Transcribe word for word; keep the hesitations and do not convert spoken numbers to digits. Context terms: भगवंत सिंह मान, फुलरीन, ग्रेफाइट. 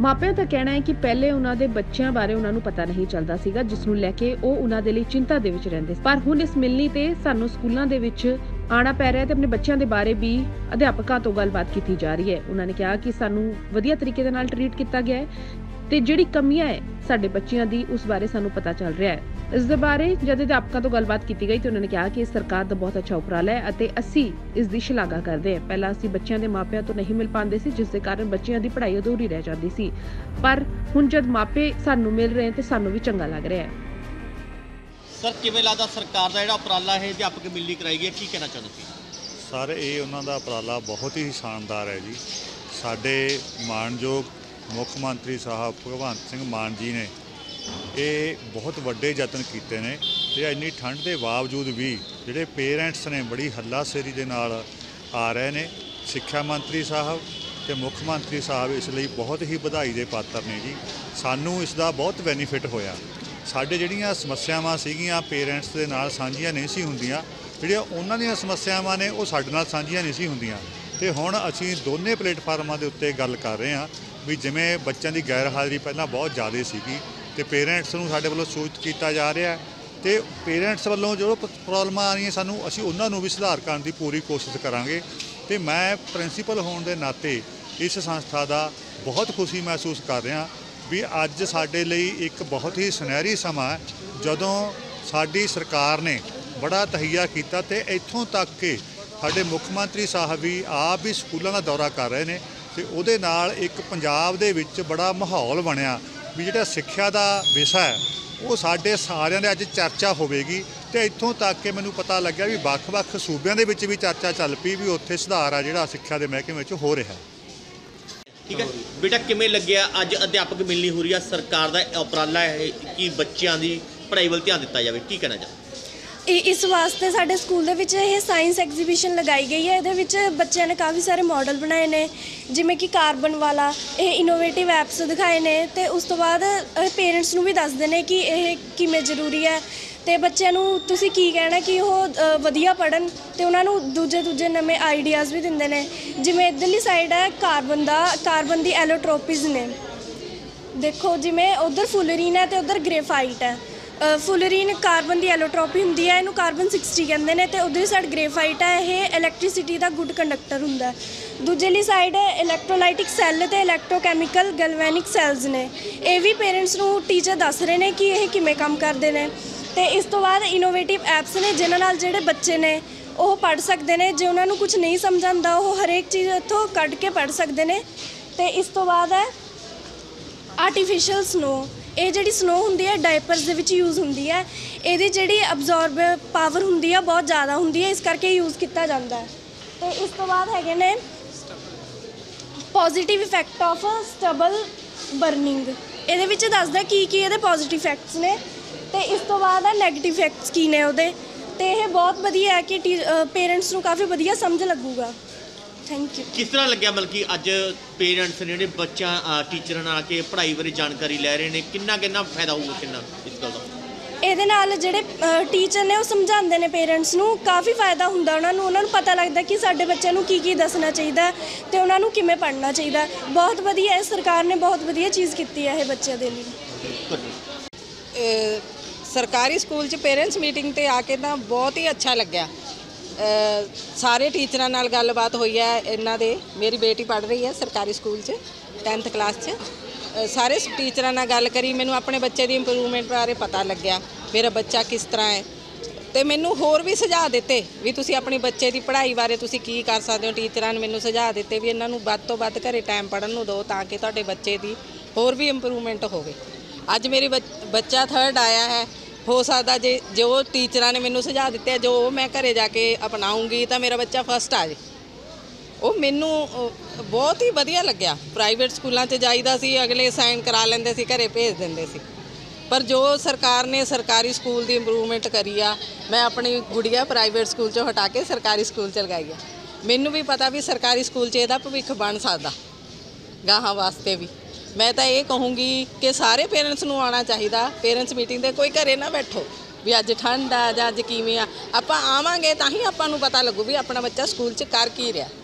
ਮਾਪਿਆਂ ਦਾ ਕਹਿਣਾ ਹੈ ਕਿ ਪਹਿਲੇ ਉਹਨਾਂ ਦੇ ਬੱਚਿਆਂ ਬਾਰੇ ਉਹਨਾਂ ਨੂੰ ਪਤਾ ਨਹੀਂ ਚੱਲਦਾ ਸੀਗਾ, ਜਿਸ ਨੂੰ ਲੈ ਕੇ ਉਹ ਉਹਨਾਂ ਦੇ ਲਈ ਚਿੰਤਾ ਦੇ ਵਿੱਚ ਰਹਿੰਦੇ ਸੀ। ਪਰ ਹੁਣ ਇਸ ਮਿਲਣੀ ਤੇ ਸਾਨੂੰ ਸਕੂਲਾਂ ਦੇ ਵਿੱਚ ਆਣਾ ਪੈ ਰਿਹਾ ਤੇ ਆਪਣੇ ਬੱਚਿਆਂ ਦੇ ਬਾਰੇ ਵੀ ਅਧਿਆਪਕਾਂ ਤੋਂ ਗੱਲਬਾਤ ਕੀਤੀ ਜਾ ਰਹੀ ਹੈ। ਉਹਨਾਂ ਨੇ ਕਿਹਾ ਕਿ ਸਾਨੂੰ ਵਧੀਆ ਤਰੀਕੇ ਦੇ ਨਾਲ ਟ੍ਰੀਟ ਕੀਤਾ ਗਿਆ ਹੈ ਤੇ ਜਿਹੜੀ ਕਮੀਆਂ ਹੈ ਸਾਡੇ ਬੱਚਿਆਂ ਦੀ ਉਸ ਬਾਰੇ ਸਾਨੂੰ ਪਤਾ ਚੱਲ ਰਿਹਾ ਹੈ। इस दे बारे जब अध्यापकों तो गलबात की गई तो उन्होंने कहा कि सरकार का बहुत अच्छा उपराला है और असी इसकी शलाघा करते हैं। पहला असी बच्चों के मापिया तो नहीं मिल पाते सी, जिस दे कारण बच्चों की पढ़ाई अधूरी रह जाती सी, पर हुण जब मापे सानू मिल रहे हैं तो सानू भी चंगा लग रहा है। सर किवें लगदा सरकार दा जिहड़ा उपराला है अध्यापक मिलनी कराई गई है, की कहना चाहते हो? सर ये उन्हां दा उपराला बहुत ही शानदार है जी। साडे मानयोग मुख्यमंत्री साहब भगवंत सिंह मान जी ने ये बहुत वड्डे यतन किए हैं। तो इन्नी ठंड के बावजूद भी जोड़े पेरेंट्स ने बड़ी हल्लाशेरी के नाल आ रहे हैं। सिक्ख्या मंत्री साहब तो मुख्यमंत्री साहब इसलिए बहुत ही बधाई के पात्र ने जी। सानू इसका बहुत बैनीफिट होया। साढ़े जिहड़ियां समस्यावां सीगियां पेरेंट्स के नाल सांझियां नहीं सी हुंदियां, जिहड़ियां उन्हां दियां समस्यावां ने वो साडे नाल सांझियां नहीं सी हुंदियां। तो हुण असीं दोने प्लेटफार्मां दे उत्ते गल कर रहे हैं भी जिवें बच्चों की गैर हाज़री पहलां बहुत ज़्यादा सीगी तो पेरेंट्स को साढ़े वालों सूचित किया जा रहा है। तो पेरेंट्स वालों जो प्रॉब्लम आ रही सूँ असी उन्होंने भी सुधार करने की पूरी कोशिश करांगे। तो मैं प्रिंसीपल होने के नाते इस संस्था का बहुत खुशी महसूस कर रहा भी अज साडे लई एक बहुत ही सुनहरी समा जदों साडी सरकार ने बड़ा तहैया किया। तो इत्थों तक के साडे मुख्यमंत्री साहब भी आप भी स्कूलों का दौरा कर रहे हैं। तो उहदे नाल एक पंजाब दे विच बड़ा माहौल बनिया भी जिहड़ा सिक्ख्या दा विषा है वो साडे सारिआं दे अज चर्चा होवेगी। तो इत्थों तक कि मैनूं पता लग्या भी वख-वख सूबिआं दे विच भी चर्चा चल पई भी उत्थे सुधार आ जिहड़ा सिक्ख्या दे महकमे विच हो रिहा। ठीक है बेटा, किवें लग्गिआ अज अध्यापक मिलनी हो रही है? सरकार दा उपराला है कि बच्चिआं दी पढ़ाई वल ध्यान दित्ता जावे, की कहना चाह? इस वास्ते साढ़े स्कूल दे विच यह साइंस एग्जीबिशन लगाई गई है। इहदे विच बच्चों ने काफ़ी सारे मॉडल बनाए ने, जिमें कि कार्बन वाला यह इनोवेटिव ऐप्स दिखाए ने। तो उस तो बाद पेरेंट्स नूं भी दसदे ने कि यह किवें जरूरी है। तो बच्चों नूं तुसीं की कहना कि वह वधिया पढ़न ते उहनां नूं दूजे दूजे नवें आइडियाज़ भी दिंदे ने। जिमें इधरली साइड है कार्बन दा कार्बन दी एलोट्रोपीज़ ने, देखो जिमें उधर फुलरीन है तो उधर ग्रेफाइट है। फुलरीन कार्बन की एलोट्रोपी होंगी है, इनू कार्बन सिक्सटी कहते हैं। तो उधर साइड ग्रेफाइट है, ये इलैक्ट्रीसिटी का गुड कंडक्टर होंगे। दूजेली साइड इलैक्ट्रोलाइटिक सैल तो इलैक्ट्रोकैमिकल गलवैनिक सैल्स ने, यह भी पेरेंट्स को टीचर दस रहे हैं कि यह किमें काम करते हैं। तो इस तो बाद इनोवेटिव ऐप्स ने जिन्होंने जोड़े बच्चे ने वह पढ़ सकते हैं, जो उन्होंने कुछ नहीं समझ आता वह हरेक चीज़ इतों कढ़ के पढ़ सकते हैं। तो इस तो बाद है आर्टिफिशियल स्नो, ये जी स्नो होंगी है डायपर्स के यूज़ होंगी है, ये जी अबजॉर्ब पावर होंगी है बहुत ज़्यादा होंगी है, इस करके यूज़ किया जाता है। तो इस तो बाद है ने positive effect of stubble burning, ये दसदा की की ये पॉजिटिव इफैक्ट्स ने। तो इस तो बाद है नैगेटिव इफैक्ट्स की ने उहदे। तो यह बहुत वधिया है कि पेरेंट्स को काफ़ी वधिया समझ लगूगा। Thank you. किस तरह लग्या मतलब कि अज पेरेंट्स ने जिहड़े बच्चा टीचर आके पढ़ाई बारे जानकारी लै रहे हैं, कितना कितना फायदा होगा कितना इस गल दा? इहदे नाल जिहड़े टीचर ने वो समझाते हैं पेरेंट्स को काफ़ी फायदा होंदा। उन्होंने उन्होंने पता लगता कि साढ़े बच्चों को की की दसना चाहिए तो उन्होंने किमें पढ़ना चाहिए। बहुत वधिया है, सरकार ने बहुत वधिया चीज़ की है बच्चों के लिए। सरकारी स्कूल पेरेंट्स मीटिंग ते आके तां बहुत ही अच्छा लग्या। Uh, सारे टीचर नाल गलबात हुई है। इन्हां दे मेरी बेटी पढ़ रही है सरकारी स्कूल च टेंथ क्लास च। uh, सारे टीचर नाल गल करी, मैनू अपने बच्चे की इंप्रूवमेंट बारे पता लग्या मेरा बच्चा किस तरह है। तो मैनू होर भी सुझाव दिते भी तुसी अपने बच्चे की पढ़ाई बारे तुसी की कर सकते हो। टीचर ने मैनू सुझाव दिते भी इन्हां नूं वध तों वध घरे टाइम पढ़न नूं दो ताकि तुहाडे बच्चे की होर भी इंप्रूवमेंट होवे। अज मेरी बच बच्चा थर्ड आया है। हो सकता जे जो टीचर ने मैनू सुझाव दिते जो मैं घरे जाके अपनाऊँगी तो मेरा बच्चा फस्ट आ जाए। वो मैनू बहुत ही वधिया लग्या। प्राइवेट स्कूलों से जाईदा सी, अगले साइन करा लेंदे सी, घरे भेज देंदे सी। पर जो सरकार ने सरकारी स्कूल की इंप्रूवमेंट करी आ, मैं अपनी गुड़िया प्राइवेट स्कूल चो हटा के सरकारी स्कूल च लगाई आ। मैनू भी पता भी सरकारी स्कूल च इहदा भविख बन सकदा गाहां वास्ते भी। मैं तो ये कहूँगी कि सारे पेरेंट्स को आना चाहिए पेरेंट्स मीटिंग दे। कोई घरे ना बैठो भी अज ठंड आ जां अज किवें आ, आपां आवांगे तां ही आपां नूं पता लगू भी अपना बच्चा स्कूल च कर की रिहा।